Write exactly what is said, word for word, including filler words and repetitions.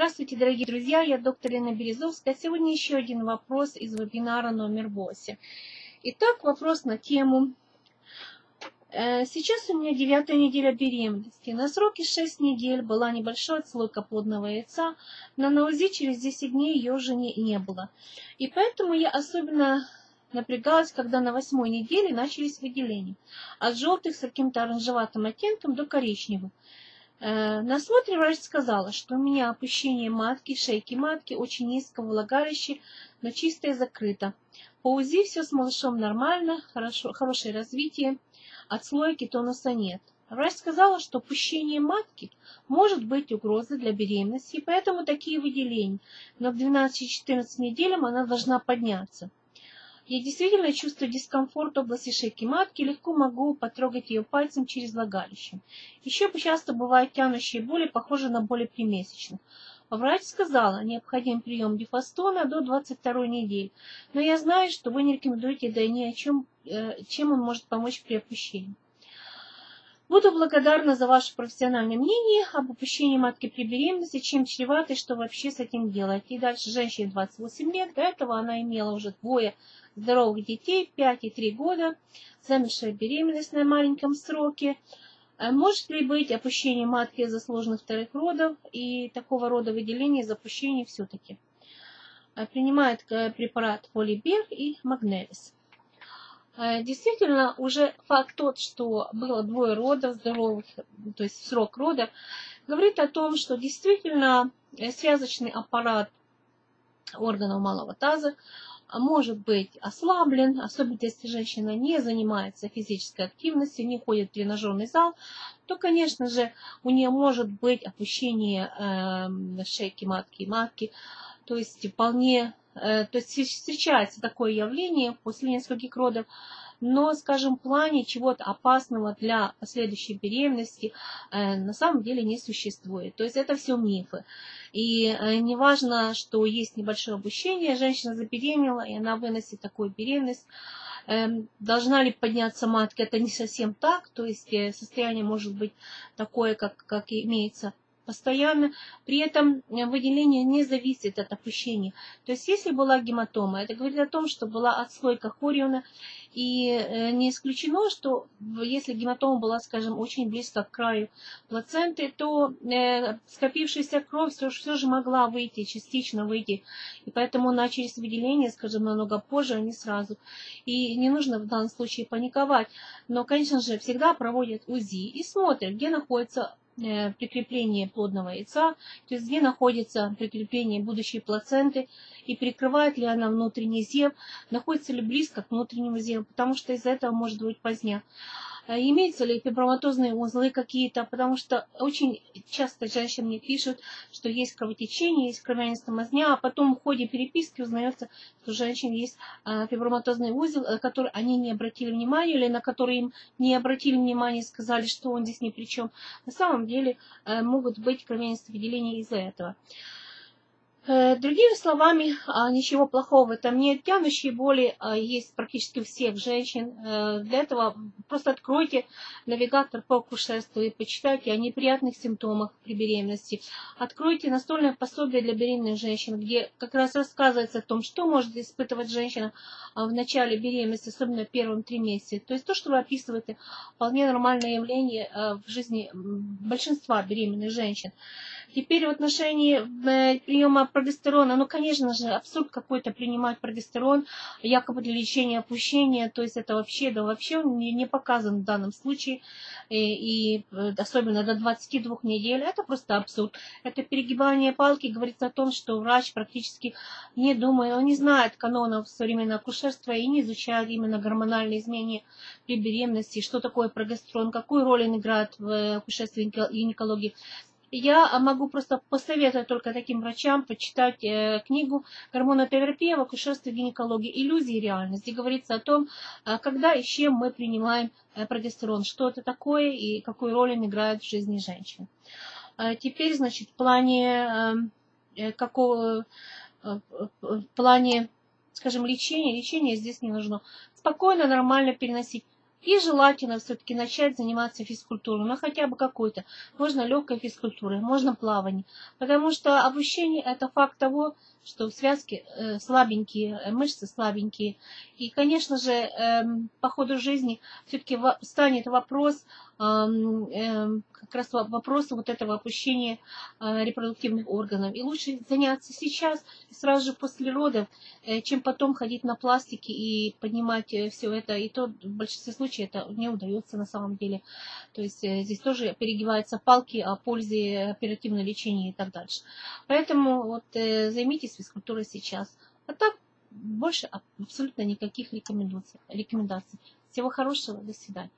Здравствуйте, дорогие друзья, я доктор Елена Березовская. Сегодня еще один вопрос из вебинара номер восемь. Итак, вопрос на тему. Сейчас у меня девятая неделя беременности. На сроке шесть недель была небольшая отслойка плодного яйца, но на УЗИ через десять дней ее уже не, не было. И поэтому я особенно напрягалась, когда на восьмой неделе начались выделения. От желтых с каким-то оранжеватым оттенком до коричневых. На осмотре врач сказала, что у меня опущение матки, шейки матки, очень низкое влагалище, но чистое закрыто. По УЗИ все с малышом нормально, хорошо, хорошее развитие. Отслойки тонуса нет. Врач сказала, что опущение матки может быть угрозой для беременности, и поэтому такие выделения. Но к двенадцати-четырнадцати неделям она должна подняться. Я действительно чувствую дискомфорт в области шейки матки, легко могу потрогать ее пальцем через влагалище. Еще часто бывают тянущие боли, похожие на боли примесячных. Врач сказала, необходим прием дифастона до двадцать второй недели. Но я знаю, что вы не рекомендуете, да и ни о чем, чем он может помочь при опущении. Буду благодарна за ваше профессиональное мнение об опущении матки при беременности, чем чревато и что вообще с этим делать. И дальше женщине двадцать восемь лет, до этого она имела уже двое здоровых детей, пять и три года, замершая беременность на маленьком сроке. Может ли быть опущение матки из-за сложных вторых родов и такого рода выделения из-за опущения все-таки? Принимает препарат Полибар и Магнелис. Действительно, уже факт тот, что было двое родов здоровых, то есть срок родов, говорит о том, что действительно связочный аппарат органов малого таза может быть ослаблен, особенно если женщина не занимается физической активностью, не ходит в тренажерный зал, то, конечно же, у нее может быть опущение э, шейки матки и матки, то есть вполне, э, то есть встречается такое явление после нескольких родов, но, скажем, в плане чего-то опасного для последующей беременности э, на самом деле не существует. То есть это все мифы. И э, не важно, что есть небольшое опущение, женщина забеременела, и она выносит такую беременность. Э, должна ли подняться матка? Это не совсем так. То есть э, состояние может быть такое, как, как имеется постоянно. При этом выделение не зависит от опущения. То есть если была гематома, это говорит о том, что была отслойка хориона. И не исключено, что если гематома была, скажем, очень близко к краю плаценты, то скопившаяся кровь все, все же могла выйти, частично выйти. И поэтому начались выделения, скажем, намного позже, а не сразу. И не нужно в данном случае паниковать. Но, конечно же, всегда проводят УЗИ и смотрят, где находится прикрепление плодного яйца, то есть где находится прикрепление будущей плаценты и прикрывает ли она внутренний зев, находится ли близко к внутреннему зеву, потому что из-за этого может быть поздня. Имеются ли фиброматозные узлы какие-то, потому что очень часто женщины мне пишут, что есть кровотечение, есть кровянистая мазня, а потом в ходе переписки узнается, что у женщин есть фиброматозный узел, на который они не обратили внимания, или на который им не обратили внимания, сказали, что он здесь ни при чем. На самом деле могут быть кровянистые выделения из-за этого. Другими словами, ничего плохого в этом нет. Тянущие боли есть практически у всех женщин. Для этого просто откройте навигатор по акушерству и почитайте о неприятных симптомах при беременности. Откройте настольное пособие для беременных женщин, где как раз рассказывается о том, что может испытывать женщина в начале беременности, особенно в первом триместре. То есть то, что вы описываете, вполне нормальное явление в жизни большинства беременных женщин. Теперь в отношении приема прогестерона, ну, конечно же, абсурд какой-то принимать прогестерон якобы для лечения опущения, то есть это вообще, да вообще он не показан в данном случае, и, и особенно до двадцати двух недель, это просто абсурд. Это перегибание палки говорит о том, что врач практически не думает, он не знает канонов современного акушерства и не изучает именно гормональные изменения при беременности, что такое прогестерон, какую роль он играет в акушерстве гинекологии. Я могу просто посоветовать только таким врачам почитать книгу «Гормонотерапия в акушерстве гинекологии иллюзии реальности», где говорится о том, когда и чем мы принимаем прогестерон, что это такое и какую роль он играет в жизни женщин. Теперь, значит, в плане, какого, в плане, скажем, лечения, лечения здесь не нужно. Спокойно, нормально переносить. И желательно все-таки начать заниматься физкультурой, но хотя бы какой-то. Можно легкой физкультурой, можно плавание. Потому что опущение – это факт того, что в связке слабенькие, мышцы слабенькие. И, конечно же, по ходу жизни все-таки станет вопрос, как раз вопрос вот этого опущения репродуктивных органов. И лучше заняться сейчас, сразу же после родов, чем потом ходить на пластики и поднимать все это. И то в большинстве случаев это не удается на самом деле. То есть здесь тоже перегибаются палки о пользе оперативного лечения и так дальше. Поэтому вот займитесь физкультурой сейчас. А так больше абсолютно никаких рекомендаций. Всего хорошего, до свидания.